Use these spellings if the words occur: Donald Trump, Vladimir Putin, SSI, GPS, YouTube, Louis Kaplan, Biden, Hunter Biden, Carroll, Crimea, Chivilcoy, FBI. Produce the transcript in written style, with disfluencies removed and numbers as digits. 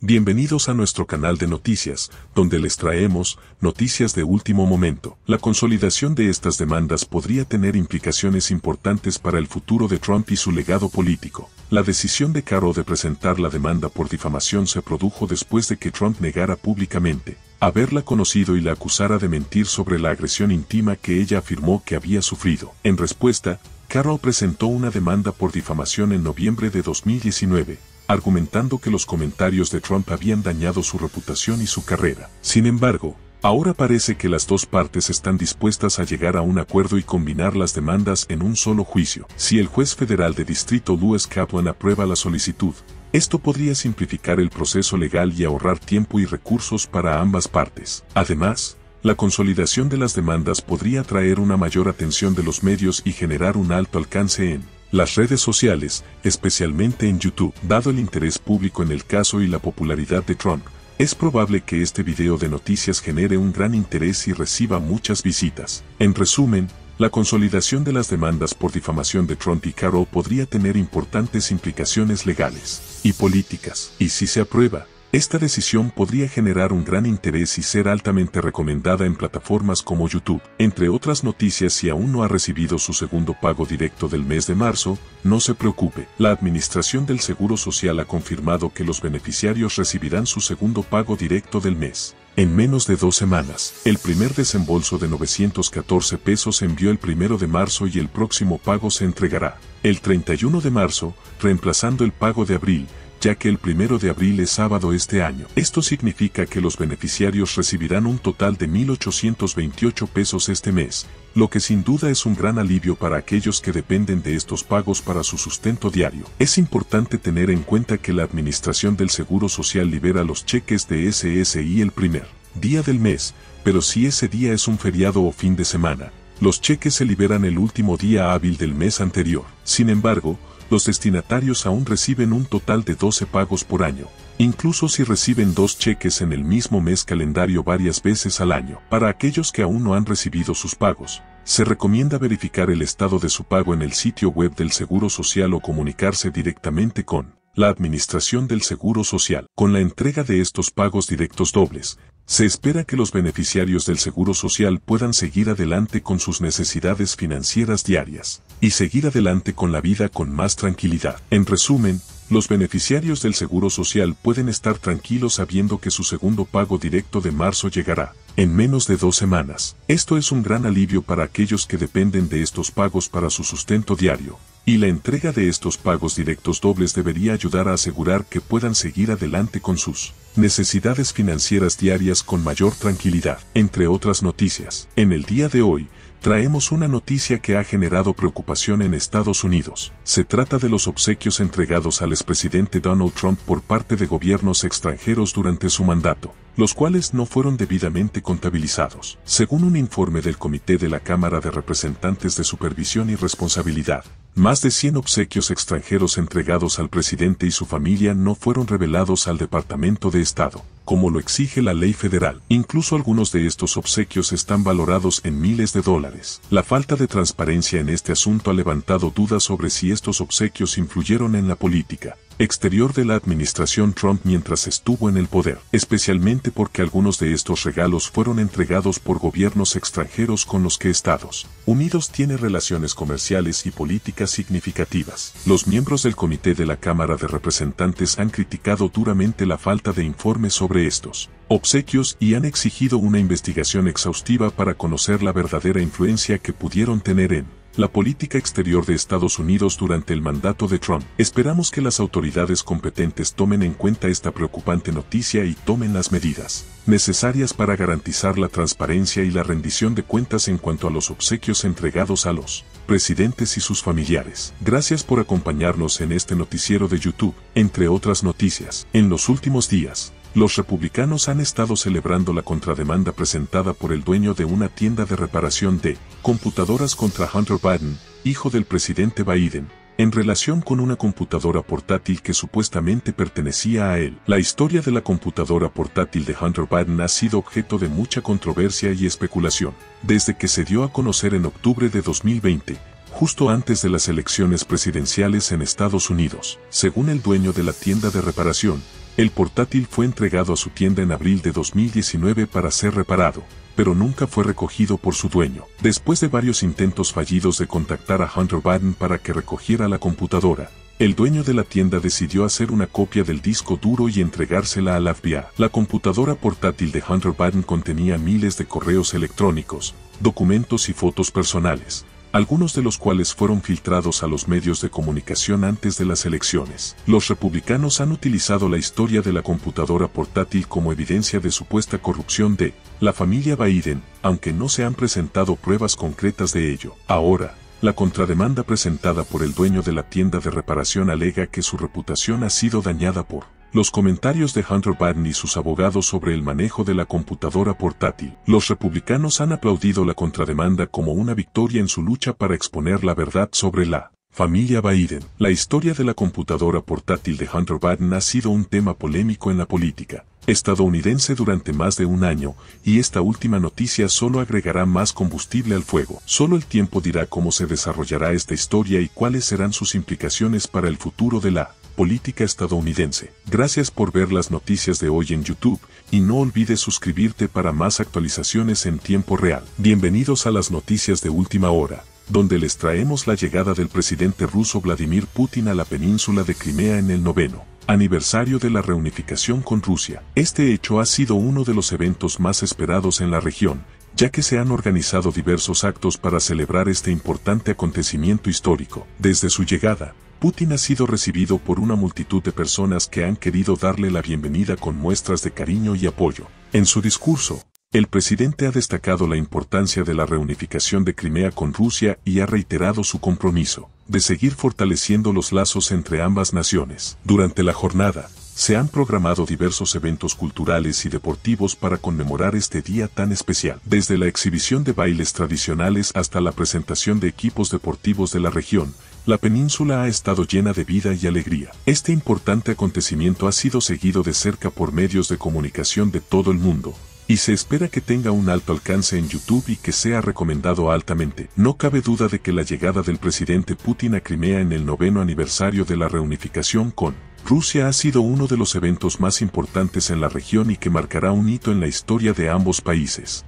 Bienvenidos a nuestro canal de noticias, donde les traemos noticias de último momento. La consolidación de estas demandas podría tener implicaciones importantes para el futuro de Trump y su legado político. La decisión de Carroll de presentar la demanda por difamación se produjo después de que Trump negara públicamente haberla conocido y la acusara de mentir sobre la agresión íntima que ella afirmó que había sufrido. En respuesta, Carroll presentó una demanda por difamación en noviembre de 2019, argumentando que los comentarios de Trump habían dañado su reputación y su carrera. Sin embargo, ahora parece que las dos partes están dispuestas a llegar a un acuerdo y combinar las demandas en un solo juicio. Si el juez federal de distrito Louis Kaplan aprueba la solicitud, esto podría simplificar el proceso legal y ahorrar tiempo y recursos para ambas partes. Además, la consolidación de las demandas podría atraer una mayor atención de los medios y generar un alto alcance en las redes sociales, especialmente en YouTube. Dado el interés público en el caso y la popularidad de Trump, es probable que este video de noticias genere un gran interés y reciba muchas visitas. En resumen, la consolidación de las demandas por difamación de Trump y Carroll podría tener importantes implicaciones legales y políticas. Y si se aprueba, esta decisión podría generar un gran interés y ser altamente recomendada en plataformas como YouTube. Entre otras noticias, si aún no ha recibido su segundo pago directo del mes de marzo, no se preocupe. La Administración del Seguro Social ha confirmado que los beneficiarios recibirán su segundo pago directo del mes en menos de 2 semanas. El primer desembolso de 914 pesos se envió el 1 de marzo y el próximo pago se entregará el 31 de marzo, reemplazando el pago de abril, ya que el 1 de abril es sábado este año. Esto significa que los beneficiarios recibirán un total de 1.828 pesos este mes, lo que sin duda es un gran alivio para aquellos que dependen de estos pagos para su sustento diario. Es importante tener en cuenta que la Administración del Seguro Social libera los cheques de SSI el 1er día del mes, pero si ese día es un feriado o fin de semana, los cheques se liberan el último día hábil del mes anterior. Sin embargo, los destinatarios aún reciben un total de 12 pagos por año, incluso si reciben 2 cheques en el mismo mes calendario varias veces al año. Para aquellos que aún no han recibido sus pagos, se recomienda verificar el estado de su pago en el sitio web del Seguro Social o comunicarse directamente con la Administración del Seguro Social. Con la entrega de estos pagos directos dobles, se espera que los beneficiarios del Seguro Social puedan seguir adelante con sus necesidades financieras diarias y seguir adelante con la vida con más tranquilidad. En resumen, los beneficiarios del Seguro Social pueden estar tranquilos sabiendo que su segundo pago directo de marzo llegará en menos de 2 semanas. Esto es un gran alivio para aquellos que dependen de estos pagos para su sustento diario, y la entrega de estos pagos directos dobles debería ayudar a asegurar que puedan seguir adelante con sus necesidades financieras diarias con mayor tranquilidad. Entre otras noticias, en el día de hoy, traemos una noticia que ha generado preocupación en Estados Unidos. Se trata de los obsequios entregados al expresidente Donald Trump por parte de gobiernos extranjeros durante su mandato, los cuales no fueron debidamente contabilizados. Según un informe del Comité de la Cámara de Representantes de Supervisión y Responsabilidad, más de 100 obsequios extranjeros entregados al presidente y su familia no fueron revelados al Departamento de Estado, como lo exige la ley federal. Incluso algunos de estos obsequios están valorados en miles de dólares. La falta de transparencia en este asunto ha levantado dudas sobre si estos obsequios influyeron en la política exterior de la administración Trump mientras estuvo en el poder, especialmente porque algunos de estos regalos fueron entregados por gobiernos extranjeros con los que Estados Unidos tiene relaciones comerciales y políticas significativas. Los miembros del Comité de la Cámara de Representantes han criticado duramente la falta de informes sobre estos obsequios y han exigido una investigación exhaustiva para conocer la verdadera influencia que pudieron tener en la política exterior de Estados Unidos durante el mandato de Trump. Esperamos que las autoridades competentes tomen en cuenta esta preocupante noticia y tomen las medidas necesarias para garantizar la transparencia y la rendición de cuentas en cuanto a los obsequios entregados a los presidentes y sus familiares. Gracias por acompañarnos en este noticiero de YouTube. Entre otras noticias, en los últimos días, los republicanos han estado celebrando la contrademanda presentada por el dueño de una tienda de reparación de computadoras contra Hunter Biden, hijo del presidente Biden, en relación con una computadora portátil que supuestamente pertenecía a él. La historia de la computadora portátil de Hunter Biden ha sido objeto de mucha controversia y especulación desde que se dio a conocer en octubre de 2020, justo antes de las elecciones presidenciales en Estados Unidos. Según el dueño de la tienda de reparación, El portátil fue entregado a su tienda en abril de 2019 para ser reparado, pero nunca fue recogido por su dueño. Después de varios intentos fallidos de contactar a Hunter Biden para que recogiera la computadora, el dueño de la tienda decidió hacer una copia del disco duro y entregársela al FBI. La computadora portátil de Hunter Biden contenía miles de correos electrónicos, documentos y fotos personales, algunos de los cuales fueron filtrados a los medios de comunicación antes de las elecciones. Los republicanos han utilizado la historia de la computadora portátil como evidencia de supuesta corrupción de la familia Biden, aunque no se han presentado pruebas concretas de ello. Ahora, la contrademanda presentada por el dueño de la tienda de reparación alega que su reputación ha sido dañada por los comentarios de Hunter Biden y sus abogados sobre el manejo de la computadora portátil. Los republicanos han aplaudido la contrademanda como una victoria en su lucha para exponer la verdad sobre la familia Biden. La historia de la computadora portátil de Hunter Biden ha sido un tema polémico en la política estadounidense durante más de un año, y esta última noticia solo agregará más combustible al fuego. Solo el tiempo dirá cómo se desarrollará esta historia y cuáles serán sus implicaciones para el futuro de la política estadounidense. Gracias por ver las noticias de hoy en YouTube, y no olvides suscribirte para más actualizaciones en tiempo real. Bienvenidos a las noticias de última hora, donde les traemos la llegada del presidente ruso Vladimir Putin a la península de Crimea en el 9.º aniversario de la reunificación con Rusia. Este hecho ha sido uno de los eventos más esperados en la región, ya que se han organizado diversos actos para celebrar este importante acontecimiento histórico. Desde su llegada, Putin ha sido recibido por una multitud de personas que han querido darle la bienvenida con muestras de cariño y apoyo. En su discurso, el presidente ha destacado la importancia de la reunificación de Crimea con Rusia y ha reiterado su compromiso de seguir fortaleciendo los lazos entre ambas naciones. Durante la jornada, se han programado diversos eventos culturales y deportivos para conmemorar este día tan especial. Desde la exhibición de bailes tradicionales hasta la presentación de equipos deportivos de la región, la península ha estado llena de vida y alegría. Este importante acontecimiento ha sido seguido de cerca por medios de comunicación de todo el mundo, y se espera que tenga un alto alcance en YouTube y que sea recomendado altamente. No cabe duda de que la llegada del presidente Putin a Crimea en el 9.º aniversario de la reunificación con Rusia ha sido uno de los eventos más importantes en la región y que marcará un hito en la historia de ambos países.